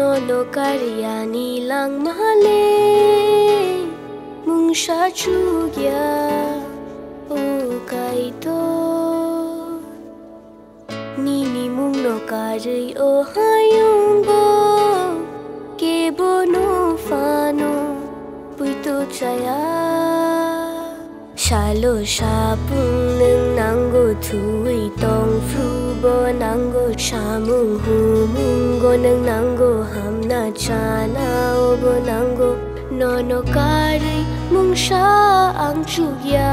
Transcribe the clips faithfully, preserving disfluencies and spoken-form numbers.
nono karya nilang mahale mungsa chukya okaito nini mungno karei o hayungo kebono fano puito chaya shalo shapung nang nango thui tong fru bo nango chamung humungo nang nango hamna chana obo nango nono kari mungsa ang chukya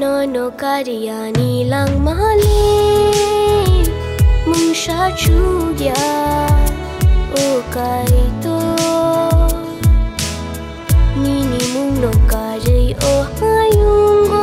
nono kariya nilang mahali mungsa chukya o kaito nini mungno kari o hayungo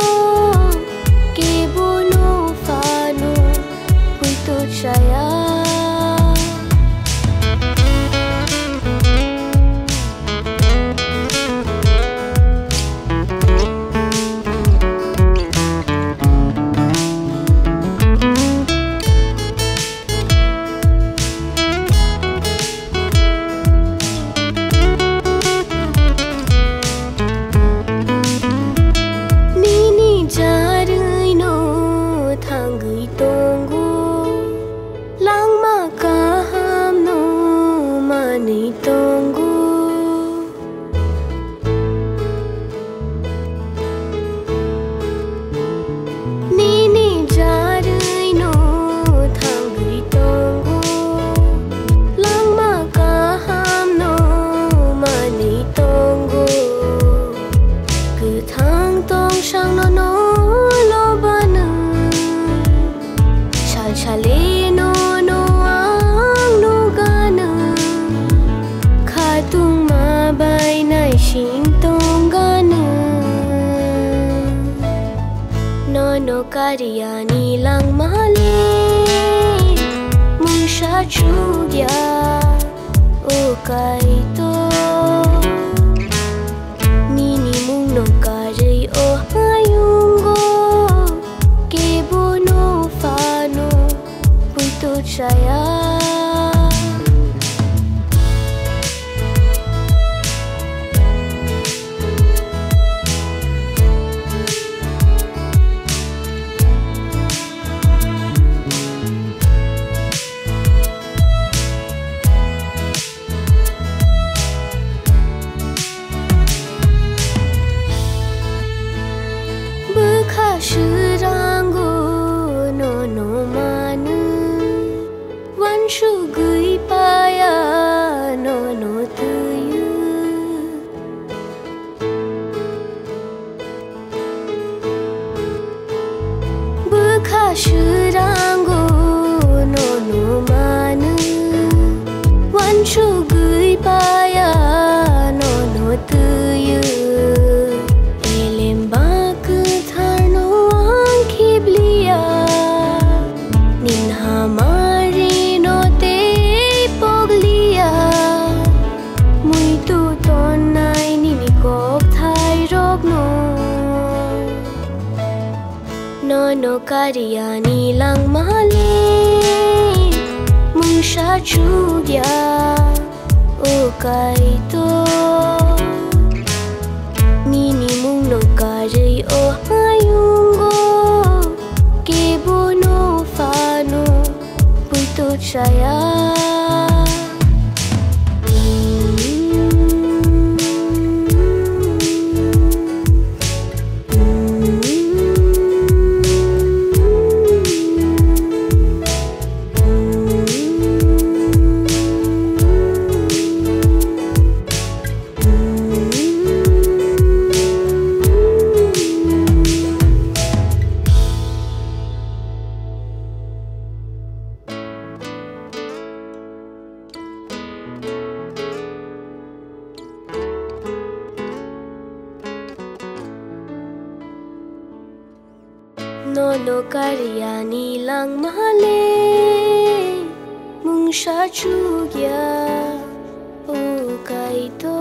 Kariya nilang mahali mungsa chukya o kaito nini mungno karei o hayungo kebono fano puito chaya nono kariya nilang mahali mungsa chukya o kaito nini mungno karei o hayungo kebono fano puito chaya nono kariya nilang mahali mungsa chukya o kaito.